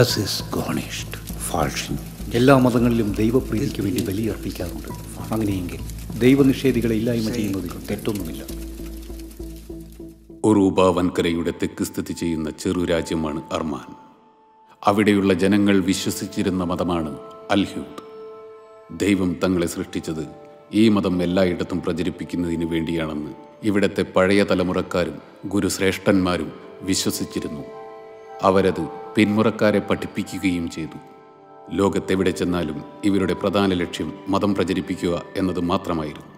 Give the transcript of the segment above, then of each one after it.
as is garnished. Falshin. എല്ലാ മതങ്ങളിലും ദൈവപ്രീതിക്ക് വേണ്ടി ബലിയർപ്പിക്കാറുണ്ട്. അങ്ങനെയെങ്കിൽ ദൈവനിഷേധികളെ ഇല്ലായ്മ ചെയ്യുന്നതിൽ തെറ്റൊന്നുമില്ല. ഒറൂബ വൻകരയുടെ തെക്ക് സ്ഥിതി ചെയ്യുന്ന ചെറു രാജ്യമാണ് അർമാൻ. അവിടെയുള്ള ജനങ്ങൾ വിശ്വസിച്ചിരുന്ന മതമാണ് അൽഹൂദ്. ദൈവം തങ്ങളെ സൃഷ്ടിച്ചത് ഈ മതം എല്ലായിടത്തും പ്രചരിപ്പിക്കുന്നതിന് വേണ്ടിയാണെന്ന് ഇവിടത്തെ പഴയ തലമുറക്കാരും ഗുരുശ്രേഷ്ഠന്മാരും വിശ്വസിച്ചിരുന്നു. അവരത് പിന്മുറക്കാരെ പഠിപ്പിക്കുകയും ചെയ്തു. ലോകത്തെവിടെ ചെന്നാലും ഇവരുടെ പ്രധാന ലക്ഷ്യം മതം പ്രചരിപ്പിക്കുക എന്നത് മാത്രമായിരുന്നു.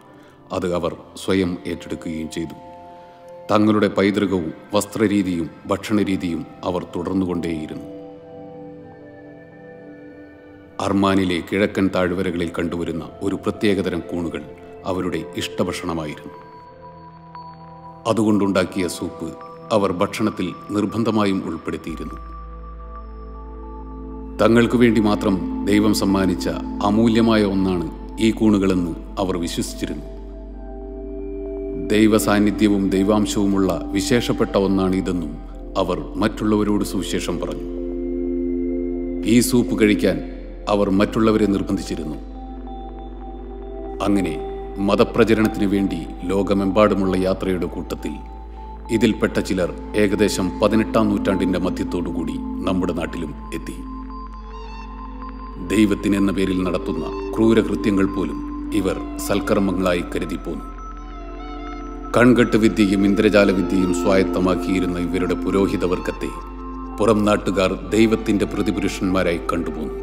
അത് അവർ സ്വയം ഏറ്റെടുക്കുകയും ചെയ്തു. തങ്ങളുടെ പൈതൃകവും വസ്ത്രരീതിയും ഭക്ഷണരീതിയും അവർ തുടർന്നുകൊണ്ടേയിരുന്നു. അർമാനിലെ കിഴക്കൻ താഴ്വരകളിൽ കണ്ടുവരുന്ന ഒരു പ്രത്യേകതരം കൂണുകൾ അവരുടെ ഇഷ്ടഭക്ഷണമായിരുന്നു. അതുകൊണ്ടുണ്ടാക്കിയ സൂപ്പ് അവർ ഭക്ഷണത്തിൽ നിർബന്ധമായും ഉൾപ്പെടുത്തിയിരുന്നു. തങ്ങൾക്ക് വേണ്ടി മാത്രം ദൈവം സമ്മാനിച്ച അമൂല്യമായ ഒന്നാണ് ഈ കൂണുകളെന്ന് അവർ വിശ്വസിച്ചിരുന്നു. ദൈവ സാന്നിധ്യവും ദൈവാംശവുമുള്ള വിശേഷപ്പെട്ട ഒന്നാണ് ഇതെന്നും അവർ മറ്റുള്ളവരോട് സുവിശേഷം പറഞ്ഞു. ഈ സൂപ്പ് കഴിക്കാൻ അവർ മറ്റുള്ളവരെ നിർബന്ധിച്ചിരുന്നു. അങ്ങനെ മതപ്രചരണത്തിന് വേണ്ടി ലോകമെമ്പാടുമുള്ള യാത്രയുടെ കൂട്ടത്തിൽ ഇതിൽപ്പെട്ട ചിലർ ഏകദേശം 18-ാം നൂറ്റാണ്ടിൻ്റെ മധ്യത്തോടുകൂടി നമ്മുടെ നാട്ടിലും എത്തി. ദൈവത്തിനെന്ന പേരിൽ നടത്തുന്ന ക്രൂരകൃത്യങ്ങൾ പോലും ഇവർ സൽക്കർമ്മങ്ങളായി കരുതിപ്പോന്നു. കൺകെട്ട് വിദ്യയും ഇന്ദ്രജാല വിദ്യയും സ്വായത്തമാക്കിയിരുന്ന ഇവരുടെ പുരോഹിതവർഗത്തെ പുറം നാട്ടുകാർ ദൈവത്തിൻ്റെ പ്രതിപുരുഷന്മാരായി കണ്ടുപോന്നു.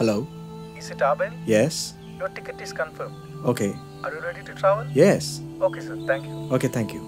Hello. Is it Abel? Yes. Your ticket is confirmed. Okay. Are you ready to travel? Yes. Okay, sir. Thank you. Okay, thank you.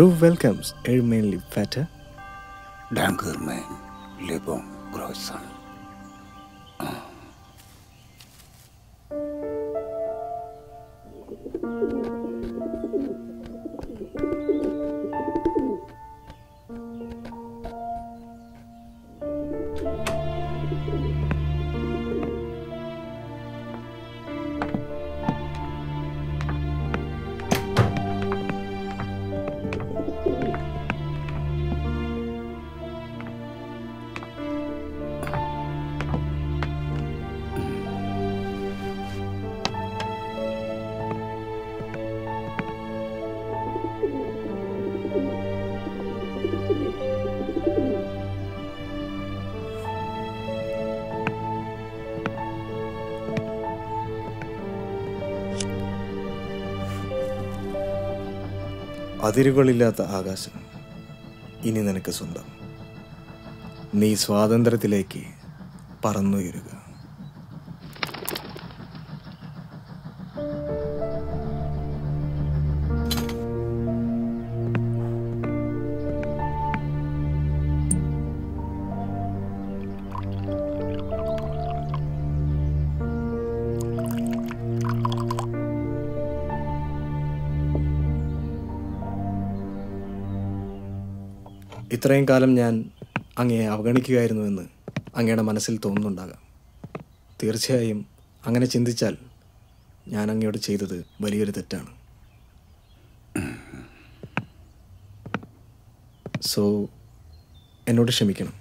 Roof welcomes Ermine Lipfata. Dank Ermine, Lebon Grosan. അതിരുകളില്ലാത്ത ആകാശം ഇനി നിനക്ക് സ്വന്തം. നീ സ്വാതന്ത്ര്യത്തിലേക്ക് പറന്നുയരുക. ഇത്രയും കാലം ഞാൻ അങ്ങയെ അവഗണിക്കുകയായിരുന്നുവെന്ന് അങ്ങയുടെ മനസ്സിൽ തോന്നുന്നുണ്ടാകാം. തീർച്ചയായും അങ്ങനെ ചിന്തിച്ചാൽ ഞാൻ അങ്ങയോട് ചെയ്തത് വലിയൊരു തെറ്റാണ്. സോ എന്നോട് ക്ഷമിക്കണം.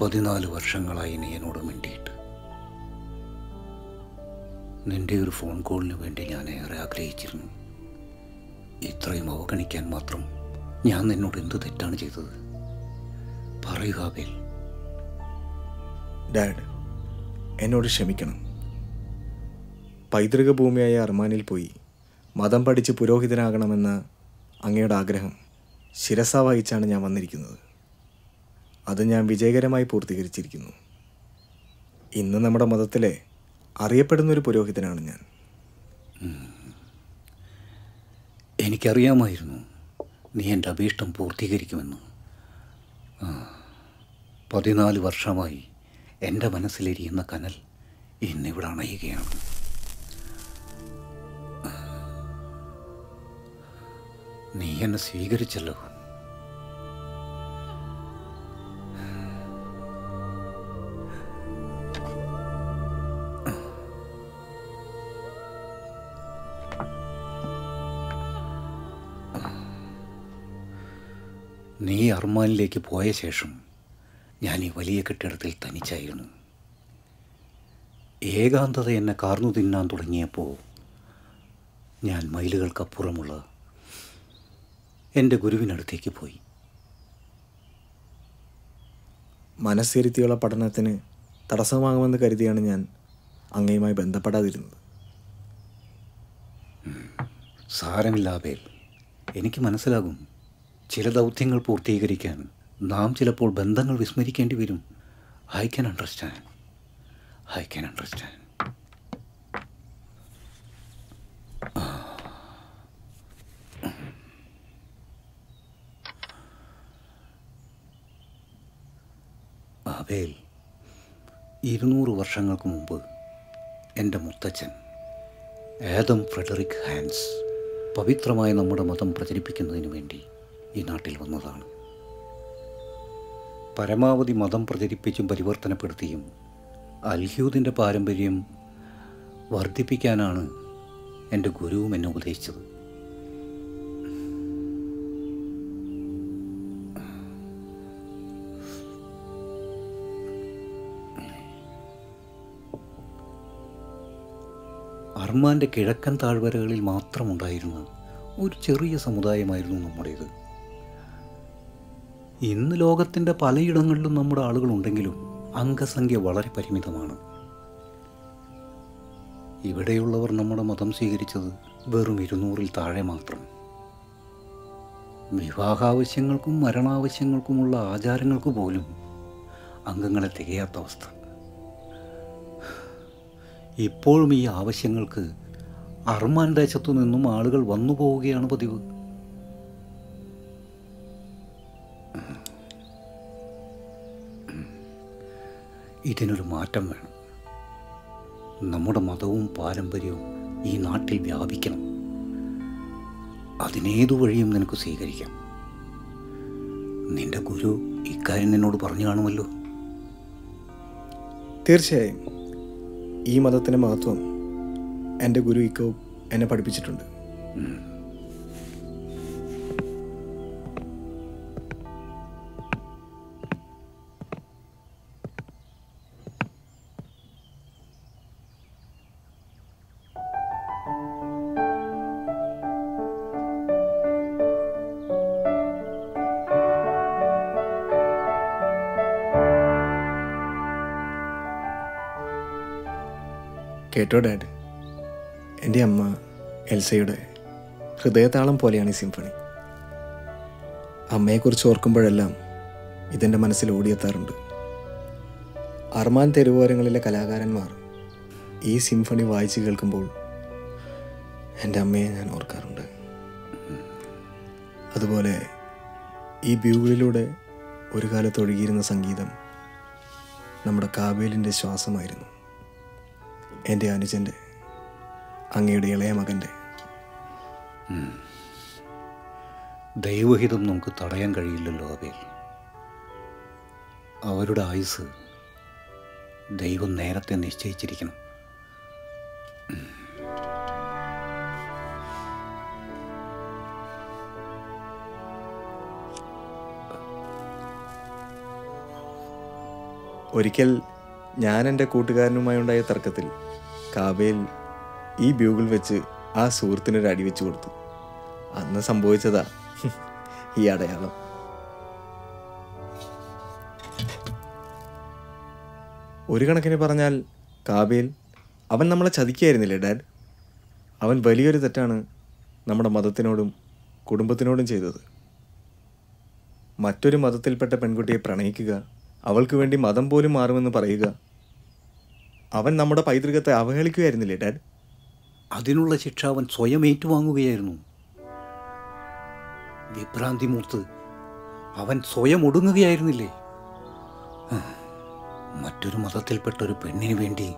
പതിനാല് വർഷങ്ങളായി നീ എന്നോട് മിണ്ടിയിട്ട്. നിൻ്റെ ഒരു ഫോൺ കോളിന് വേണ്ടി ഞാൻ ഏറെ ആഗ്രഹിച്ചിരുന്നു. ഇത്രയും അവഗണിക്കാൻ മാത്രം ഞാൻ നിന്നോട് എന്ത് തെറ്റാണ് ചെയ്തത്? പറയുക അബിൽ. ഡാഡ്, എന്നോട് ക്ഷമിക്കണം. പൈതൃക ഭൂമിയായ അർമാനിൽ പോയി മതം പഠിച്ച് പുരോഹിതനാകണമെന്ന അങ്ങയുടെ ആഗ്രഹം ശിരസ വഹിച്ചാണ് ഞാൻ വന്നിരിക്കുന്നത്. അത് ഞാൻ വിജയകരമായി പൂർത്തീകരിച്ചിരിക്കുന്നു. ഇന്ന് നമ്മുടെ മതത്തിലെ അറിയപ്പെടുന്നൊരു പുരോഹിതനാണ് ഞാൻ. എനിക്കറിയാമായിരുന്നു നീ എൻ്റെ അഭീഷ്ടം പൂർത്തീകരിക്കുമെന്ന്. 14 വർഷമായി എൻ്റെ മനസ്സിലിരിക്കുന്ന കനൽ ഇന്നിവിടെ അണയുകയാണ്. നീ എന്നെ സ്വീകരിച്ചല്ലോ. നീ അർമാനിലേക്ക് പോയ ശേഷം ഞാൻ ഈ വലിയ കെട്ടിടത്തിൽ തനിച്ചായിരുന്നു. ഏകാന്തത എന്നെ കാർന്നു തിന്നാൻ തുടങ്ങിയപ്പോൾ ഞാൻ മൈലുകൾക്കപ്പുറമുള്ള എൻ്റെ ഗുരുവിനടുത്തേക്ക് പോയി. മനസ്സിരുത്തിയുള്ള പഠനത്തിന് തടസ്സമാകുമെന്ന് കരുതിയാണ് ഞാൻ അങ്ങയുമായി ബന്ധപ്പെടാതിരുന്നത്. സാരമില്ലാതെ, എനിക്ക് മനസ്സിലാകും ചില ദൗത്യങ്ങൾ പൂർത്തീകരിക്കാൻ നാം ചിലപ്പോൾ ബന്ധങ്ങൾ വിസ്മരിക്കേണ്ടി വരും. I can understand. അബേൽ, 200 വർഷങ്ങൾക്ക് മുമ്പ് എൻ്റെ മുത്തച്ഛൻ ആദം ഫ്രെഡറിക് ഹാൻസ് പവിത്രമായ നമ്മുടെ മതം പ്രചരിപ്പിക്കുന്നതിന് വേണ്ടി ഈ നാട്ടിൽ വന്നതാണ്. പരമാവധി മതം പ്രചരിപ്പിച്ചും പരിവർത്തനപ്പെടുത്തിയും അൽഹ്യൂദിൻ്റെ പാരമ്പര്യം വർദ്ധിപ്പിക്കാനാണ് എൻ്റെ ഗുരുവും എന്നെ ഉപദേശിച്ചത്. അർമാൻ്റെ കിഴക്കൻ താഴ്വരകളിൽ മാത്രമുണ്ടായിരുന്ന ഒരു ചെറിയ സമുദായമായിരുന്നു നമ്മുടേത്. ഇന്ന് ലോകത്തിൻ്റെ പലയിടങ്ങളിലും നമ്മുടെ ആളുകളുണ്ടെങ്കിലും അംഗസംഖ്യ വളരെ പരിമിതമാണ്. ഇവിടെയുള്ളവർ നമ്മുടെ മതം സ്വീകരിച്ചത് വെറും 200-ൽ താഴെ മാത്രം. വിവാഹാവശ്യങ്ങൾക്കും മരണാവശ്യങ്ങൾക്കുമുള്ള ആചാരങ്ങൾക്ക് പോലും അംഗങ്ങളെ തികയാത്ത അവസ്ഥ. ഇപ്പോഴും ഈ ആവശ്യങ്ങൾക്ക് അർമാൻ ദേശത്തു നിന്നും ആളുകൾ വന്നു പോവുകയാണ് പതിവ്. ഇതിനൊരു മാറ്റം വേണം. നമ്മുടെ മതവും പാരമ്പര്യവും ഈ നാട്ടിൽ വ്യാപിക്കണം. അതിനേതു വഴിയും നിനക്ക് സ്വീകരിക്കാം. നിന്റെ ഗുരു ഇക്കാര്യം നിന്നോട് പറഞ്ഞു കാണുമല്ലോ. തീർച്ചയായും ഈ മതത്തിൻ്റെ മഹത്വം എൻ്റെ ഗുരു ഇക്കോ എന്നെ പഠിപ്പിച്ചിട്ടുണ്ട്. കേട്ടോ ഡാഡ്, എൻ്റെ അമ്മ എൽസയുടെ ഹൃദയതാളം പോലെയാണ് ഈ സിംഫണി. അമ്മയെക്കുറിച്ച് ഓർക്കുമ്പോഴെല്ലാം ഇതെൻ്റെ മനസ്സിൽ ഓടിയെത്താറുണ്ട്. അർമാൻ തെരുവോരങ്ങളിലെ കലാകാരന്മാർ ഈ സിംഫണി വായിച്ച് കേൾക്കുമ്പോൾ എൻ്റെ അമ്മയെ ഞാൻ ഓർക്കാറുണ്ട്. അതുപോലെ ഈ ബ്യൂകളിലൂടെ ഒരു കാലത്ത് ഒഴുകിയിരുന്ന സംഗീതം നമ്മുടെ കാബേലിൻ്റെ ശ്വാസമായിരുന്നു. എൻ്റെ അനുജൻ്റെ, അങ്ങയുടെ ഇളയ മകൻ്റെ. ദൈവഹിതം നമുക്ക് തടയാൻ കഴിയില്ലല്ലോ അവയിൽ. അവരുടെ ആയുസ് ദൈവം നേരത്തെ നിശ്ചയിച്ചിരിക്കണം. ഒരിക്കൽ ഞാൻ എൻ്റെ കൂട്ടുകാരനുമായി ഉണ്ടായ തർക്കത്തിൽ കാബേൽ ഈ ബ്യൂഗിൾ വെച്ച് ആ സുഹൃത്തിനൊരു അടി വെച്ചു കൊടുത്തു. അന്ന് സംഭവിച്ചതാ ഈ അടയാളം. ഒരു കണക്കിന് പറഞ്ഞാൽ കാബേൽ അവൻ നമ്മളെ ചതിക്കുകയായിരുന്നില്ലേ ഡാഡ്? അവൻ വലിയൊരു തെറ്റാണ് നമ്മുടെ മതത്തിനോടും കുടുംബത്തിനോടും ചെയ്തത്. മറ്റൊരു മതത്തിൽപ്പെട്ട പെൺകുട്ടിയെ പ്രണയിക്കുക, അവൾക്ക് വേണ്ടി മതം പോലും മാറുമെന്ന് പറയുക, അവൻ നമ്മുടെ പൈതൃകത്തെ അവഹേളിക്കുകയായിരുന്നില്ലേ ഡാഡ്? അതിനുള്ള ശിക്ഷ അവൻ സ്വയം ഏറ്റുവാങ്ങുകയായിരുന്നു. വിഭ്രാന്തി മൂത്ത് അവൻ സ്വയം ഒടുങ്ങുകയായിരുന്നില്ലേ? മറ്റൊരു മതത്തിൽപ്പെട്ട ഒരു പെണ്ണിന് വേണ്ടി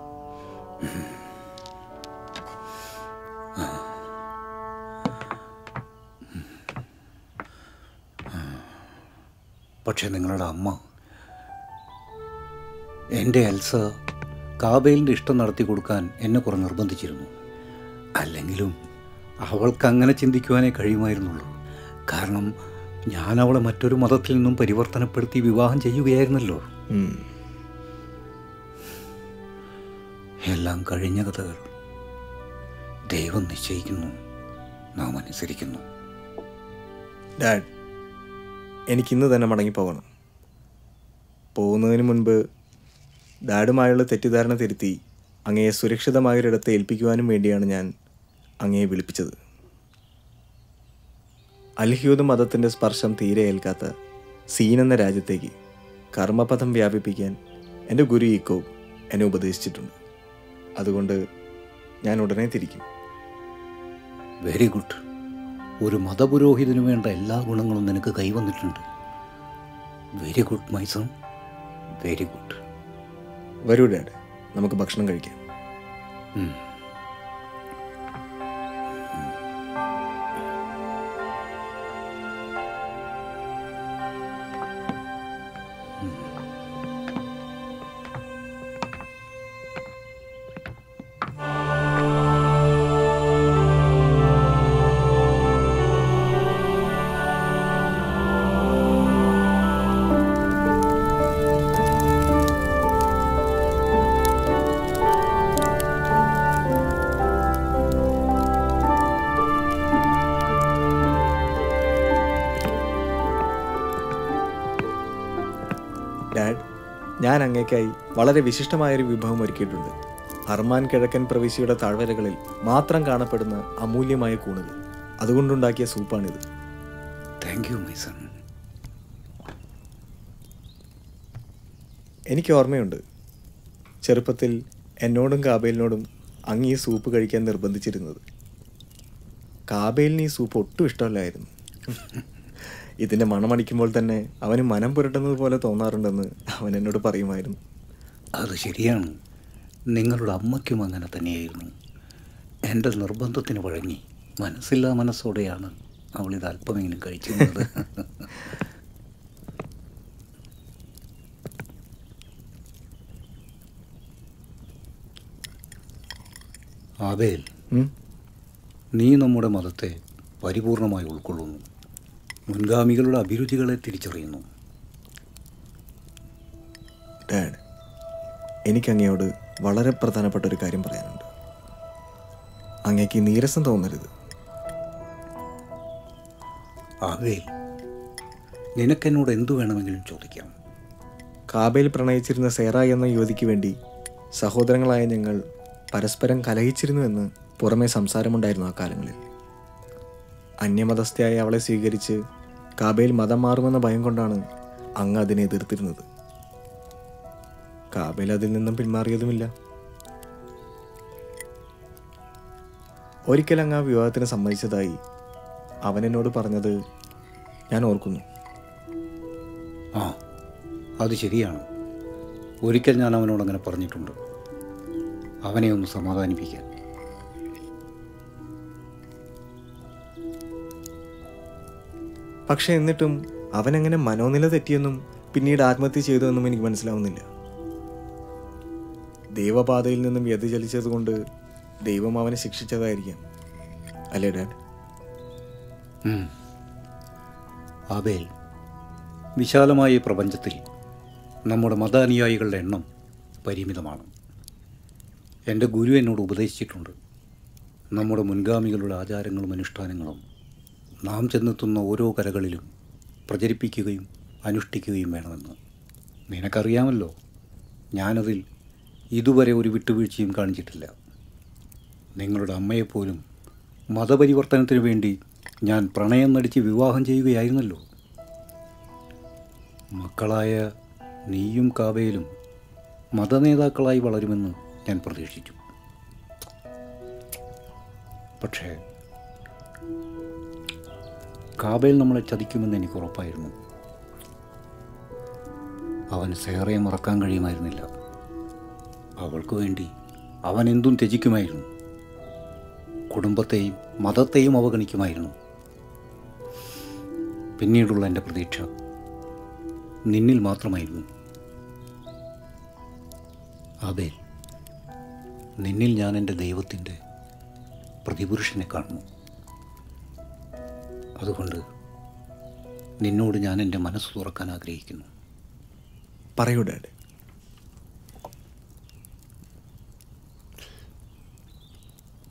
പക്ഷെ നിങ്ങളുടെ അമ്മ, എൻ്റെ എൽസ കാബേലിൻ്റെ ഇഷ്ടം നടത്തി കൊടുക്കാൻ എന്നെ കുറേ നിർബന്ധിച്ചിരുന്നു. അല്ലെങ്കിലും അവൾക്കങ്ങനെ ചിന്തിക്കുവാനേ കഴിയുമായിരുന്നുള്ളൂ. കാരണം ഞാൻ അവളെ മറ്റൊരു മതത്തിൽ നിന്നും പരിവർത്തനപ്പെടുത്തി വിവാഹം ചെയ്യുകയായിരുന്നല്ലോ. എല്ലാം കഴിഞ്ഞ കഥകൾ. ദൈവം നിശ്ചയിക്കുന്നു, നാം അനുസരിക്കുന്നു. ഡാഡ്, എനിക്കിന്ന് തന്നെ മടങ്ങിപ്പോകണം. പോകുന്നതിന് മുൻപ് ഡാഡുമായുള്ള തെറ്റിദ്ധാരണ തിരുത്തി അങ്ങയെ സുരക്ഷിതമായൊരിടത്ത് ഏൽപ്പിക്കുവാനും വേണ്ടിയാണ് ഞാൻ അങ്ങയെ വിളിപ്പിച്ചത്. അൽഹ്യൂദ് മതത്തിൻ്റെ സ്പർശം തീരെ ഏൽക്കാത്ത സീൻ എന്ന രാജ്യത്തേക്ക് കർമ്മപഥം വ്യാപിപ്പിക്കാൻ എൻ്റെ ഗുരു ഈക്കോ എന്നെ ഉപദേശിച്ചിട്ടുണ്ട്. അതുകൊണ്ട് ഞാൻ ഉടനെ തിരിക്കും. Very good. ഒരു മതപുരോഹിതനു വേണ്ട എല്ലാ ഗുണങ്ങളും നിനക്ക് കൈവന്നിട്ടുണ്ട്. Very good my son, very good. വരൂ ഡാഡ്, നമുക്ക് ഭക്ഷണം കഴിക്കാം. ഞാൻ അങ്ങേക്കായി വളരെ വിശിഷ്ടമായൊരു വിഭവം ഒരുക്കിയിട്ടുണ്ട്. അർമാൻ കിഴക്കൻ പ്രവിശ്യയുടെ താഴ്വരകളിൽ മാത്രം കാണപ്പെടുന്ന അമൂല്യമായ കൂണുകൾ. അതുകൊണ്ടുണ്ടാക്കിയ സൂപ്പാണിത്. Thank you my son. എനിക്ക് ഓർമ്മയുണ്ട്, ചെറുപ്പത്തിൽ എന്നോടും കാബേലിനോടും അങ്ങ് ഈ സൂപ്പ് കഴിക്കാൻ നിർബന്ധിച്ചിരുന്നത്. കാബേലിന് ഈ സൂപ്പ് ഒട്ടും ഇഷ്ടമല്ലായിരുന്നു. ഇതിൻ്റെ മണമടിക്കുമ്പോൾ തന്നെ അവന് മനം പുരട്ടുന്നത് പോലെ തോന്നാറുണ്ടെന്ന് അവൻ എന്നോട് പറയുമായിരുന്നു. അത് ശരിയാണ്, നിങ്ങളുടെ അമ്മയ്ക്കും അങ്ങനെ തന്നെയായിരുന്നു. എൻ്റെ നിർബന്ധത്തിന് വഴങ്ങി മനസ്സില്ലാ മനസ്സോടെയാണ് അവളിത് അല്പമെങ്കിലും കഴിച്ചിരുന്നത്. ആബേൽ, നീ നമ്മുടെ മതത്തെ പരിപൂർണമായി ഉൾക്കൊള്ളുന്നു, മുൻഗാമികളുടെ അഭിരുചികളെ തിരിച്ചറിയുന്നു. ഡാഡ്, എനിക്ക് അങ്ങയോട് വളരെ പ്രധാനപ്പെട്ട ഒരു കാര്യം പറയാനുണ്ട്. അങ്ങേക്ക് നീരസം തോന്നരുത്. ആബേൽ, നിനക്കെന്നോട് എന്തു വേണമെങ്കിലും ചോദിക്കാം. കാബേൽ പ്രണയിച്ചിരുന്ന സേറ എന്ന യുവതിക്ക് വേണ്ടി സഹോദരങ്ങളായ ഞങ്ങൾ പരസ്പരം കലഹിച്ചിരുന്നുവെന്ന് പുറമേ സംസാരമുണ്ടായിരുന്നു. ആ കാലങ്ങളിൽ അന്യമതസ്ഥയായി അവളെ സ്വീകരിച്ച് കാബേൽ മതം മാറുമെന്ന ഭയം കൊണ്ടാണ് അങ്ങ് അതിനെ എതിർത്തിരുന്നത്. കാബേൽ അതിൽ നിന്നും പിന്മാറിയതുമില്ല. ഒരിക്കൽ അങ്ങ് ആ വിവാഹത്തിന് സമ്മതിച്ചതായി അവൻ എന്നോട് പറഞ്ഞത് ഞാൻ ഓർക്കുന്നു. ആ, അത് ശരിയാണ്. ഒരിക്കൽ ഞാൻ അവനോടങ്ങനെ പറഞ്ഞിട്ടുണ്ട്, അവനെ ഒന്ന് സമാധാനിപ്പിക്കാൻ. പക്ഷെ എന്നിട്ടും അവനങ്ങനെ മനോനില തെറ്റിയെന്നും പിന്നീട് ആത്മഹത്യ ചെയ്തുവെന്നും എനിക്ക് മനസ്സിലാവുന്നില്ല. ദൈവപാതയിൽ നിന്നും വ്യതിചലിച്ചത് കൊണ്ട് ദൈവം അവനെ ശിക്ഷിച്ചതായിരിക്കാം, അല്ലേ ഡാഡ്? ആബേൽ, വിശാലമായ പ്രപഞ്ചത്തിൽ നമ്മുടെ മതാനുയായികളുടെ എണ്ണം പരിമിതമാണ്. എൻ്റെ ഗുരു എന്നോട് ഉപദേശിച്ചിട്ടുണ്ട്, നമ്മുടെ മുൻഗാമികളുടെ ആചാരങ്ങളും അനുഷ്ഠാനങ്ങളും നാം ചെന്നെത്തുന്ന ഓരോ കരകളിലും പ്രചരിപ്പിക്കുകയും അനുഷ്ഠിക്കുകയും വേണമെന്ന്. നിനക്കറിയാമല്ലോ, ഞാനതിൽ ഇതുവരെ ഒരു വിട്ടുവീഴ്ചയും കാണിച്ചിട്ടില്ല. നിങ്ങളുടെ അമ്മയെപ്പോലും മതപരിവർത്തനത്തിന് വേണ്ടി ഞാൻ പ്രണയം നടിച്ച് വിവാഹം ചെയ്യുകയായിരുന്നല്ലോ. മക്കളായ നീയും കാബേലും മതനേതാക്കളായി വളരുമെന്ന് ഞാൻ പ്രതീക്ഷിച്ചു. പക്ഷേ കാബേൽ നമ്മളെ ചതിക്കുമെന്ന് എനിക്ക് ഉറപ്പായിരുന്നു. അവൻ സേറയെ മറക്കാൻ കഴിയുമായിരുന്നില്ല. അവൾക്ക് വേണ്ടി അവൻ എന്തും ത്യജിക്കുമായിരുന്നു. കുടുംബത്തെയും മതത്തെയും അവഗണിക്കുമായിരുന്നു. പിന്നീടുള്ള എൻ്റെ പ്രതീക്ഷ നിന്നിൽ മാത്രമായിരുന്നു. ആബേൽ, നിന്നിൽ ഞാൻ എൻ്റെ ദൈവത്തിൻ്റെ പ്രതിപുരുഷനെ കാണുന്നു. അതുകൊണ്ട് നിന്നോട് ഞാൻ എൻ്റെ മനസ്സ് തുറക്കാൻ ആഗ്രഹിക്കുന്നു. പറയൂ ഡാഡ്.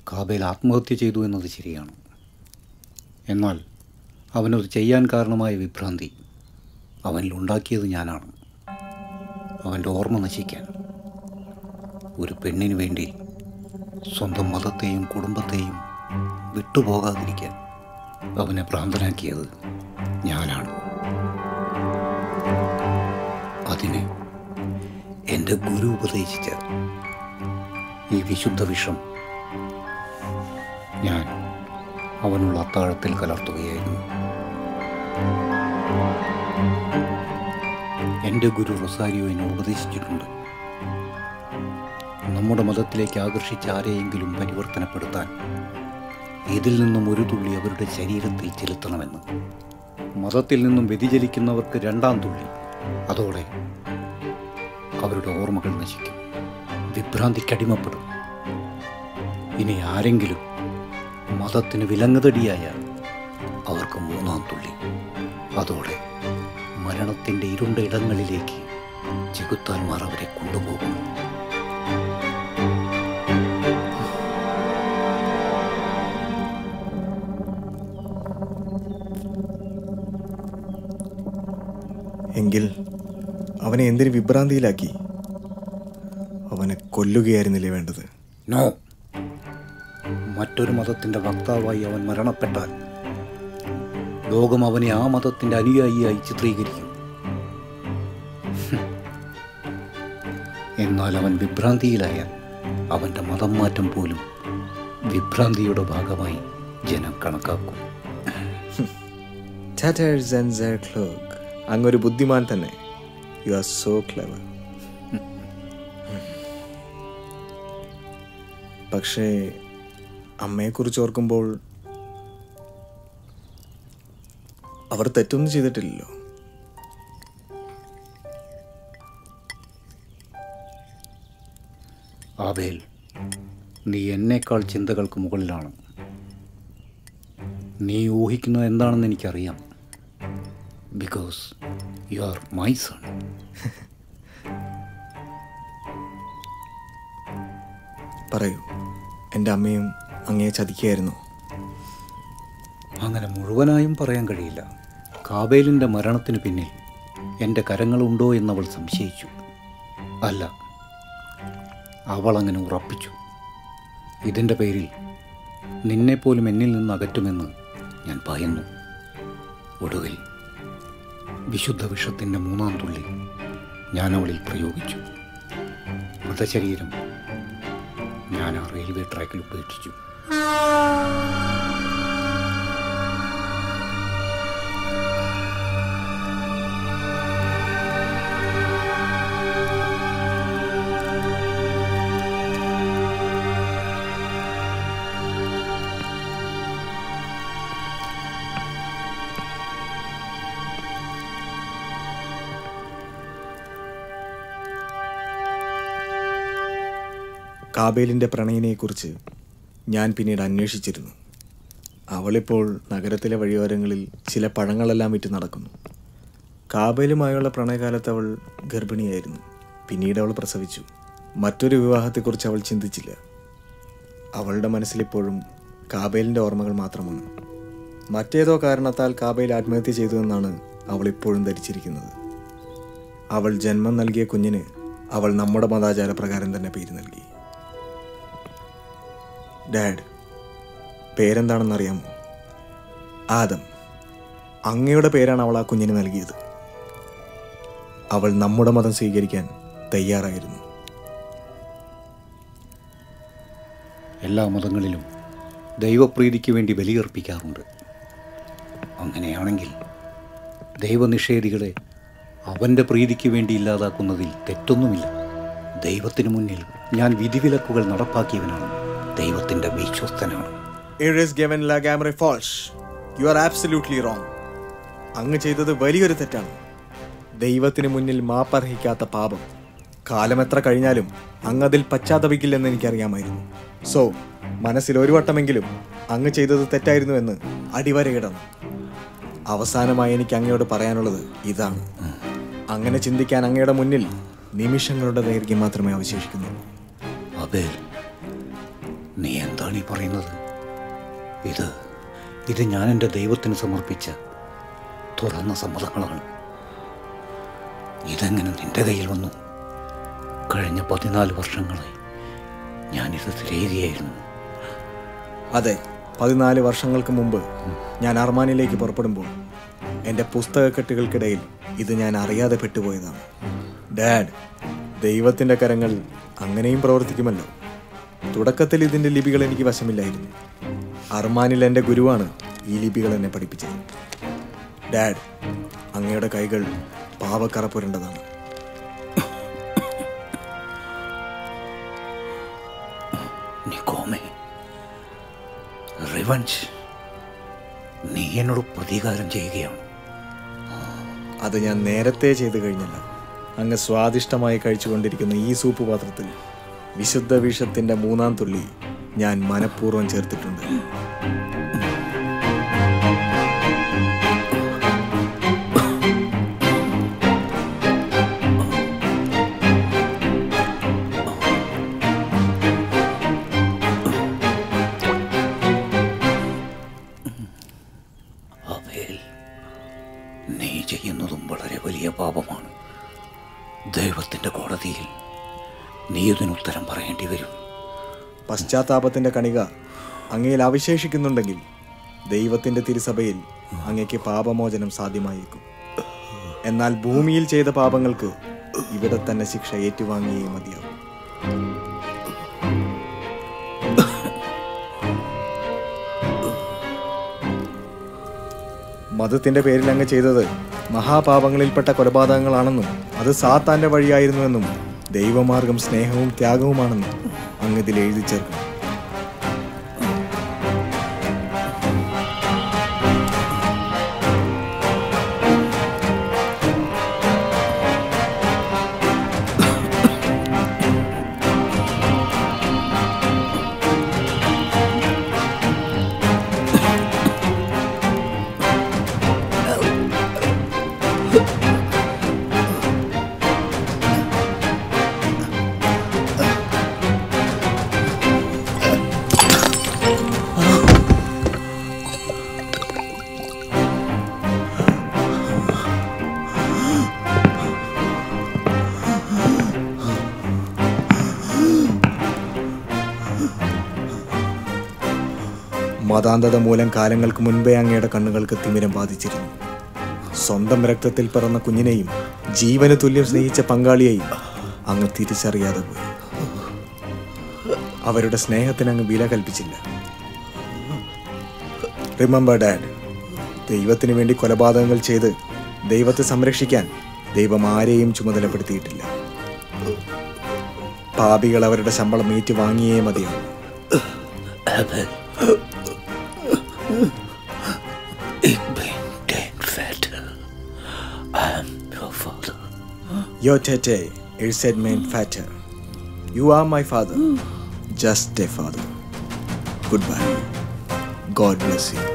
കാബേൽ ആത്മഹത്യ ചെയ്തു എന്നത് ശരിയാണ്. എന്നാൽ അവനത് ചെയ്യാൻ കാരണമായ വിഭ്രാന്തി അവനിൽ ഉണ്ടാക്കിയത് ഞാനാണ്, അവൻ്റെ ഓർമ്മ നശിക്കാൻ. ഒരു പെണ്ണിന് വേണ്ടി സ്വന്തം മതത്തെയും കുടുംബത്തെയും വിട്ടുപോകാതിരിക്കാൻ അവനെ ഭ്രാന്തനാക്കിയത് ഞാനാണ്. അതിന് എൻ്റെ ഗുരു ഉപദേശിച്ച ഈ വിശുദ്ധ വിഷം ഞാൻ അവനുള്ള അത്താഴത്തിൽ കലർത്തുകയായിരുന്നു. എൻ്റെ ഗുരു റൊസാരിയോ എന്നെ ഉപദേശിച്ചിട്ടുണ്ട്, നമ്മുടെ മതത്തിലേക്ക് ആകർഷിച്ച് ആരെയെങ്കിലും പരിവർത്തനപ്പെടുത്താൻ ഇതിൽ നിന്നും ഒരു തുള്ളി അവരുടെ ശരീരത്തിൽ ചെലുത്തണമെന്ന്. മതത്തിൽ നിന്നും വ്യതിചലിക്കുന്നവർക്ക് രണ്ടാം തുള്ളി, അതോടെ അവരുടെ ഓർമ്മകൾ നശിക്കും, വിഭ്രാന്തിക്കടിമപ്പെടും. ഇനി ആരെങ്കിലും മതത്തിന് വിലങ്ങുതടിയായാൽ അവർക്ക് മൂന്നാം തുള്ളി, അതോടെ മരണത്തിൻ്റെ ഇരുണ്ട ഇടങ്ങളിലേക്ക് ചെകുത്താന്മാർ അവരെ കൊണ്ടുപോകുന്നു. എങ്കിൽ അവനെ എന്തിന് വിഭ്രാന്തിയിലാക്കി? അവനെ കൊല്ലുകയായിരുന്നില്ലേ വേണ്ടത്? നോ, മറ്റൊരു മതത്തിൻ്റെ വക്താവായി അവൻ മരണപ്പെട്ടാൽ ലോകം അവനെ ആ മതത്തിൻ്റെ അനുയായിയായി ചിത്രീകരിക്കും. എന്നാൽ അവൻ വിഭ്രാന്തിയിലായാൽ അവൻ്റെ മതം മാറ്റം പോലും വിഭ്രാന്തിയുടെ ഭാഗമായി ജനം കണക്കാക്കും. അങ്ങൊരു ബുദ്ധിമാൻ തന്നെ. You are so clever. പക്ഷേ അമ്മയെക്കുറിച്ച് ഓർക്കുമ്പോൾ അവർ തെറ്റൊന്നും ചെയ്തിട്ടില്ലല്ലോ. ആബേൽ, നീ എന്നേക്കാൾ ചിന്തകൾക്ക് മുകളിലാണ്. നീ ഊഹിക്കുന്നത് എന്താണെന്ന് എനിക്കറിയാം. Because you are my son. പറയൂ, എൻ്റെ അമ്മയും അങ്ങയെ ചതിക്കുകയായിരുന്നു? അങ്ങനെ മുഴുവനായും പറയാൻ കഴിയില്ല. കാബേലിൻ്റെ മരണത്തിന് പിന്നിൽ എൻ്റെ കരങ്ങളുണ്ടോ എന്നവൾ സംശയിച്ചു. അല്ല, അവൾ അങ്ങനെ ഉറപ്പിച്ചു. ഇതിൻ്റെ പേരിൽ നിന്നെപ്പോലും എന്നിൽ നിന്ന് അകറ്റുമെന്ന് ഞാൻ ഭയന്നു. ഒടുവിൽ വിശുദ്ധ വിഷത്തിൻ്റെ 3ാം തുള്ളി ഞാൻ അവളിൽ പ്രയോഗിച്ചു. മൃതശരീരം ഞാൻ ആ റെയിൽവേ ട്രാക്കിൽ ഉപേക്ഷിച്ചു. കാബേലിൻ്റെ പ്രണയിനെക്കുറിച്ച് ഞാൻ പിന്നീട് അന്വേഷിച്ചിരുന്നു. അവളിപ്പോൾ നഗരത്തിലെ വഴിയോരങ്ങളിൽ ചില പഴങ്ങളെല്ലാം വിറ്റ് നടക്കുന്നു. കാബേലുമായുള്ള പ്രണയകാലത്ത് അവൾ ഗർഭിണിയായിരുന്നു. പിന്നീട് അവൾ പ്രസവിച്ചു. മറ്റൊരു വിവാഹത്തെക്കുറിച്ച് അവൾ ചിന്തിച്ചില്ല. അവളുടെ മനസ്സിലിപ്പോഴും കാബേലിൻ്റെ ഓർമ്മകൾ മാത്രമാണ്. മറ്റേതോ കാരണത്താൽ കാബേൽ ആത്മഹത്യ ചെയ്തുവെന്നാണ് അവൾ ഇപ്പോഴും ധരിച്ചിരിക്കുന്നത്. അവൾ ജന്മം നൽകിയ കുഞ്ഞിന് അവൾ നമ്മുടെ മതാചാരപ്രകാരം തന്നെ പേര് നൽകി. ഡാഡ്, പേരെന്താണെന്നറിയാമോ? ആദം. അങ്ങയുടെ പേരാണ് അവൾ ആ കുഞ്ഞിന് നൽകിയത്. അവൾ നമ്മുടെ മതം സ്വീകരിക്കാൻ തയ്യാറായിരുന്നു. എല്ലാ മതങ്ങളിലും ദൈവപ്രീതിക്ക് വേണ്ടി ബലിയർപ്പിക്കാറുണ്ട്. അങ്ങനെയാണെങ്കിൽ ദൈവനിഷേധികളെ അവൻ്റെ പ്രീതിക്ക് വേണ്ടി ഇല്ലാതാക്കുന്നതിൽ തെറ്റൊന്നുമില്ല. ദൈവത്തിന് മുന്നിൽ ഞാൻ വിധിവിലക്കുകൾ നടപ്പാക്കിയവനാണ്. ദൈവത്തിൻ്റെ വിശ്വസ്തനാണ്. You are absolutely wrong. അങ്ങ് ചെയ്തത് വലിയൊരു തെറ്റാണ്. ദൈവത്തിന് മുന്നിൽ മാപ്പർഹിക്കാത്ത പാപം. കാലമെത്ര കഴിഞ്ഞാലും അങ്ങ് അതിൽ പശ്ചാത്തപിക്കില്ലെന്ന് എനിക്കറിയാമായിരുന്നു. സോ മനസ്സിൽ ഒരു വട്ടമെങ്കിലും അങ്ങ് ചെയ്തത് തെറ്റായിരുന്നുവെന്ന് അടിവരയിടണം. അവസാനമായി എനിക്ക് അങ്ങയോട് പറയാനുള്ളത് ഇതാണ്. അങ്ങനെ ചിന്തിക്കാൻ അങ്ങയുടെ മുന്നിൽ നിമിഷങ്ങളുടെ ദൈർഘ്യം മാത്രമേ അവശേഷിക്കുന്നുള്ളൂ. അതെ, നീ എന്താണ് ഈ പറയുന്നത്? ഇത് ഞാൻ എൻ്റെ ദൈവത്തിന് സമർപ്പിച്ച തുറന്ന സമ്മതങ്ങളാണ്. ഇതെങ്ങനെ നിൻ്റെ കയ്യിൽ വന്നു? കഴിഞ്ഞ 14 വർഷങ്ങളായി ഞാനിത് തിരയുകയായിരുന്നു. അതെ, 14 വർഷങ്ങൾക്ക് മുമ്പ് ഞാൻ അർമാനിലേക്ക് പുറപ്പെടുമ്പോൾ എൻ്റെ പുസ്തകക്കെട്ടുകൾക്കിടയിൽ ഇത് ഞാൻ അറിയാതെ പെട്ടുപോയതാണ്. ഡാഡ്, ദൈവത്തിൻ്റെ കരങ്ങൾ അങ്ങനെയും പ്രവർത്തിക്കുമല്ലോ. തുടക്കത്തിൽ ഇതിൻ്റെ ലിപികൾ എനിക്ക് വശമില്ലായിരുന്നു. അർമാനിൽ എൻ്റെ ഗുരുവാണ് ഈ ലിപികൾ എന്നെ പഠിപ്പിച്ചത്. ഡാഡ്, അങ്ങയുടെ കൈകൾ പാവക്കറ പുരണ്ടതാണ്. നീ എന്നോട് പ്രതികാരം ചെയ്യുകയാണ്. അത് ഞാൻ നേരത്തെ ചെയ്തു കഴിഞ്ഞല്ലോ. അങ്ങ് സ്വാദിഷ്ടമായി കഴിച്ചുകൊണ്ടിരിക്കുന്ന ഈ സൂപ്പ് പാത്രത്തിൽ വിശുദ്ധ വിഷത്തിൻ്റെ 3ാം തുള്ളി ഞാൻ മനഃപൂർവ്വം ചേർത്തിട്ടുണ്ട്. അബേൽ, നീ ചെയ്യുന്നതും വളരെ വലിയ പാപമാണ്. ദൈവത്തിൻ്റെ കോടതിയിൽ നീ ഇതിനുത്തരം പറയേണ്ടി വരും. പശ്ചാത്താപത്തിൻ്റെ കണിക അങ്ങയിൽ അവശേഷിക്കുന്നുണ്ടെങ്കിൽ ദൈവത്തിൻ്റെ തിരുസഭയിൽ അങ്ങേക്ക് പാപമോചനം സാധ്യമായേക്കും. എന്നാൽ ഭൂമിയിൽ ചെയ്ത പാപങ്ങൾക്ക് ഇവിടെ തന്നെ ശിക്ഷ ഏറ്റുവാങ്ങിയേ മതിയാവും. മതത്തിന്റെ പേരിൽ അങ്ങ് ചെയ്തത് മഹാപാപങ്ങളിൽപ്പെട്ട കൊലപാതകങ്ങളാണെന്നും അത് സാത്താന്റെ വഴിയായിരുന്നുവെന്നും ദൈവമാർഗം സ്നേഹവും ത്യാഗവുമാണെന്നും അങ്ങ് ഇതിൽ എഴുതി ചേർക്കും. മതാന്തത മൂലം കാലങ്ങൾക്ക് മുൻപേ അങ്ങയുടെ കണ്ണുകൾക്ക് തിമിരം ബാധിച്ചിരുന്നു. സ്വന്തം രക്തത്തിൽ പിറന്ന കുഞ്ഞിനെയും ജീവന് തുല്യം സ്നേഹിച്ച പങ്കാളിയെയും അങ്ങ് തിരിച്ചറിയാതെ പോയി. അവരുടെ സ്നേഹത്തിന് അങ്ങ് വില കൽപ്പിച്ചില്ല. റിമെമ്പർ ഡാഡ്, ദൈവത്തിന് വേണ്ടി കൊലപാതകങ്ങൾ ചെയ്ത് ദൈവത്തെ സംരക്ഷിക്കാൻ ദൈവം ആരെയും ചുമതലപ്പെടുത്തിയിട്ടില്ല. പാപികൾ അവരുടെ ശമ്പളം ഏറ്റുവാങ്ങിയേ മതിയാവും. Your tete is said meant fatter. You are my father. Just a father. Goodbye. God bless you.